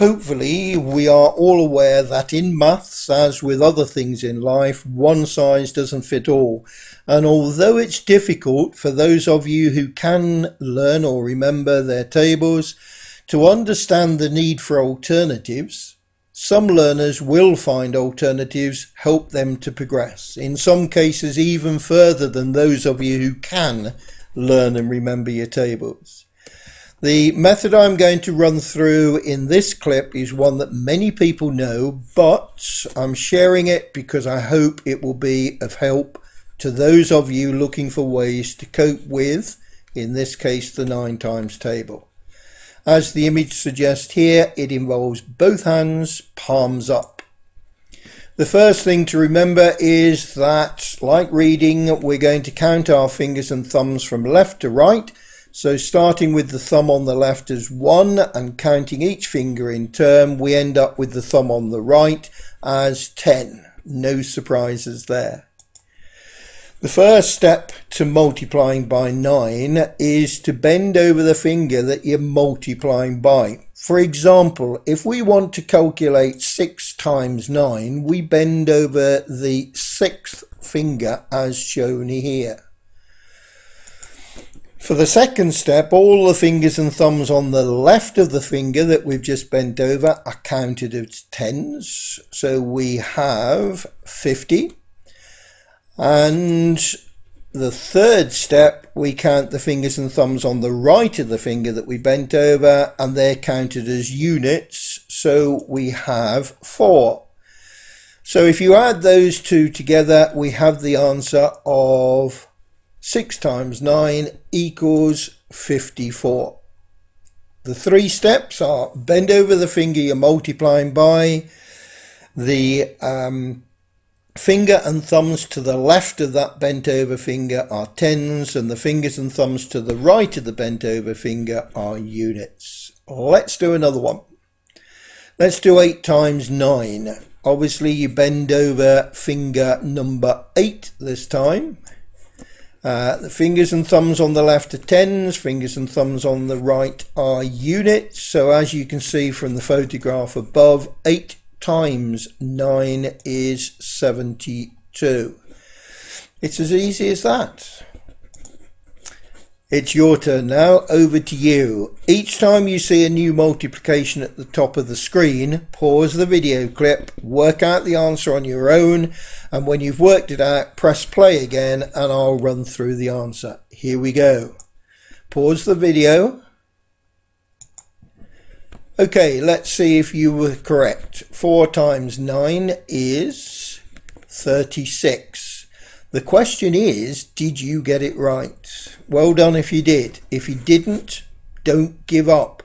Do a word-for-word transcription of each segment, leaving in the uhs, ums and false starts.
Hopefully we are all aware that in maths, as with other things in life, one size doesn't fit all. And although it's difficult for those of you who can learn or remember their tables to understand the need for alternatives, some learners will find alternatives help them to progress, in some cases even further than those of you who can learn and remember your tables. The method I'm going to run through in this clip is one that many people know, but I'm sharing it because I hope it will be of help to those of you looking for ways to cope with, in this case, the nine times table. As the image suggests here, it involves both hands, palms up. The first thing to remember is that, like reading, we're going to count our fingers and thumbs from left to right. So starting with the thumb on the left as one and counting each finger in turn, we end up with the thumb on the right as ten. No surprises there. The first step to multiplying by nine is to bend over the finger that you're multiplying by. For example, if we want to calculate six times nine, we bend over the sixth finger as shown here. For the second step, all the fingers and thumbs on the left of the finger that we've just bent over are counted as tens. So we have fifty. And the third step, we count the fingers and thumbs on the right of the finger that we bent over, and they're counted as units. So we have four. So if you add those two together, we have the answer of six times nine equals fifty-four. The three steps are bend over the finger you're multiplying by, the um, finger and thumbs to the left of that bent over finger are tens, and the fingers and thumbs to the right of the bent over finger are units. Let's do another one. Let's do eight times nine. Obviously you bend over finger number eight this time. Uh, the fingers and thumbs on the left are tens, fingers and thumbs on the right are units. So as you can see from the photograph above, eight times nine is seventy-two. It's as easy as that. It's your turn now, over to you. Each time you see a new multiplication at the top of the screen, pause the video clip, work out the answer on your own, and when you've worked it out, press play again and I'll run through the answer. Here we go. Pause the video. Okay, let's see if you were correct. Four times nine is thirty-six. The question is, did you get it right? Well done if you did. If you didn't, don't give up.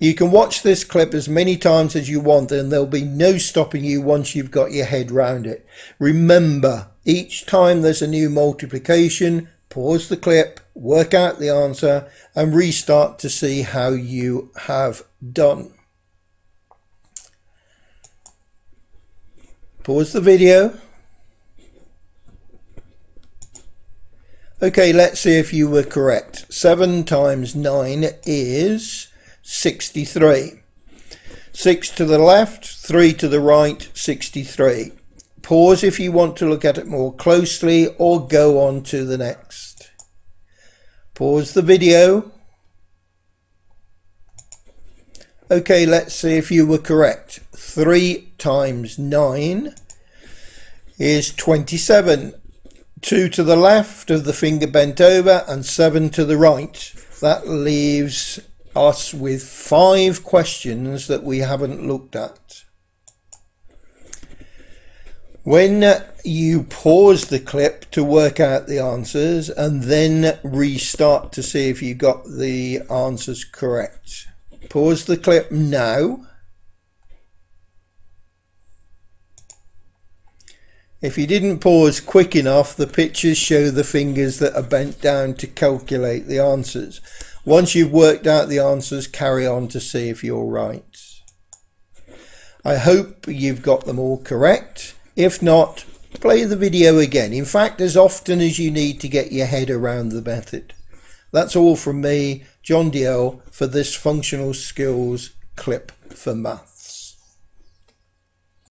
You can watch this clip as many times as you want, and there'll be no stopping you once you've got your head round it. Remember, each time there's a new multiplication, pause the clip, work out the answer, and restart to see how you have done. Pause the video. Okay, let's see if you were correct. seven times nine is sixty-three. six to the left, three to the right, sixty-three. Pause if you want to look at it more closely or go on to the next. Pause the video. Okay, let's see if you were correct. three times nine is twenty-seven. two to the left of the finger bent over and seven to the right. That leaves us with five questions that we haven't looked at. When you pause the clip to work out the answers and then restart to see if you got the answers correct. Pause the clip now. If you didn't pause quick enough, the pictures show the fingers that are bent down to calculate the answers. Once you've worked out the answers, carry on to see if you're right. I hope you've got them all correct. If not, play the video again. In fact, as often as you need to get your head around the method. That's all from me, John Dalziel, for this Functional Skills clip. for math.